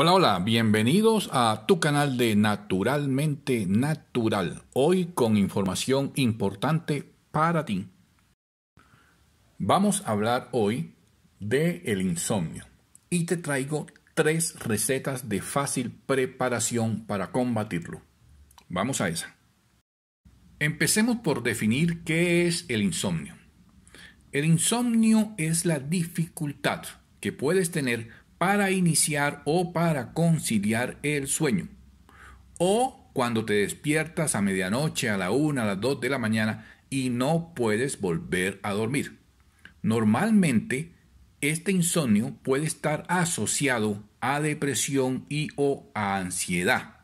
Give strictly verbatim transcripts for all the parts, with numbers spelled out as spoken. Hola, hola, bienvenidos a tu canal de Naturalmente Natural. Hoy con información importante para ti. Vamos a hablar hoy de el insomnio y te traigo tres recetas de fácil preparación para combatirlo. Vamos a esa. Empecemos por definir qué es el insomnio. El insomnio es la dificultad que puedes tener para iniciar o para conciliar el sueño, o cuando te despiertas a medianoche, a la una, a las dos de la mañana y no puedes volver a dormir. Normalmente, este insomnio puede estar asociado a depresión y o a ansiedad.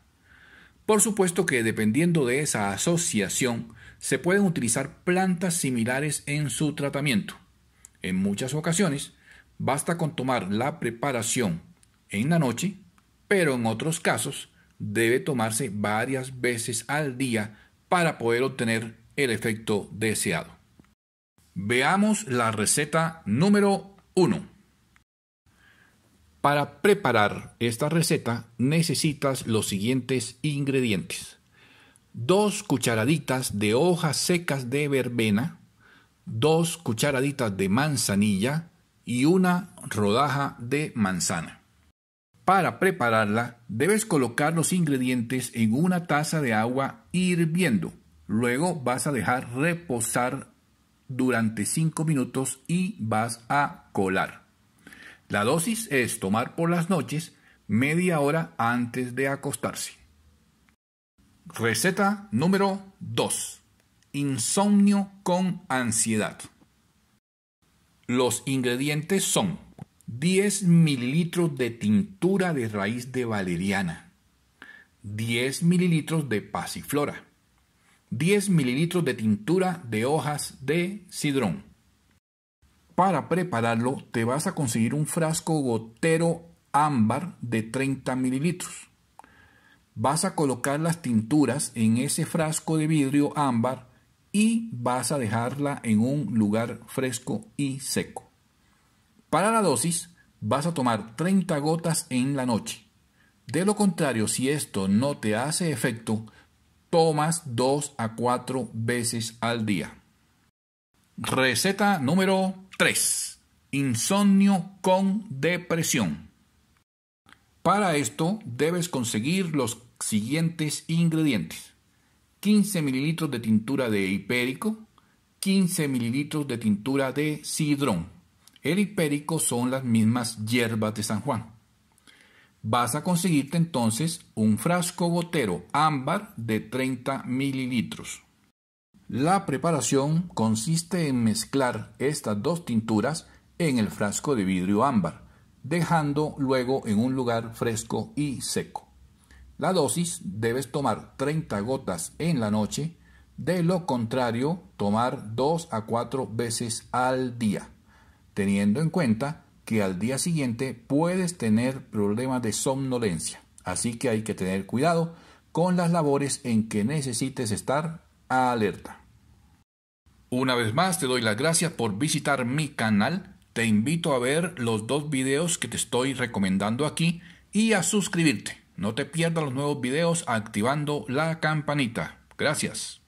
Por supuesto que dependiendo de esa asociación, se pueden utilizar plantas similares en su tratamiento. En muchas ocasiones, basta con tomar la preparación en la noche, pero en otros casos debe tomarse varias veces al día para poder obtener el efecto deseado. Veamos la receta número uno. Para preparar esta receta necesitas los siguientes ingredientes: dos cucharaditas de hojas secas de verbena, dos cucharaditas de manzanilla y una rodaja de manzana. Para prepararla, debes colocar los ingredientes en una taza de agua hirviendo. Luego vas a dejar reposar durante cinco minutos y vas a colar. La dosis es tomar por las noches, media hora antes de acostarse. Receta número dos. Insomnio con ansiedad. Los ingredientes son diez mililitros de tintura de raíz de valeriana, diez mililitros de pasiflora, diez mililitros de tintura de hojas de cidrón. Para prepararlo te vas a conseguir un frasco gotero ámbar de treinta mililitros. Vas a colocar las tinturas en ese frasco de vidrio ámbar y vas a dejarla en un lugar fresco y seco. Para la dosis vas a tomar treinta gotas en la noche. De lo contrario, si esto no te hace efecto, tomas dos a cuatro veces al día. Receta número tres. Insomnio con depresión. Para esto debes conseguir los siguientes ingredientes: quince mililitros de tintura de hipérico, quince mililitros de tintura de cidrón. El hipérico son las mismas hierbas de San Juan. Vas a conseguirte entonces un frasco gotero ámbar de treinta mililitros. La preparación consiste en mezclar estas dos tinturas en el frasco de vidrio ámbar, dejando luego en un lugar fresco y seco. La dosis debes tomar treinta gotas en la noche, de lo contrario tomar dos a cuatro veces al día, teniendo en cuenta que al día siguiente puedes tener problemas de somnolencia, así que hay que tener cuidado con las labores en que necesites estar alerta. Una vez más te doy las gracias por visitar mi canal, te invito a ver los dos videos que te estoy recomendando aquí y a suscribirte. No te pierdas los nuevos videos activando la campanita. Gracias.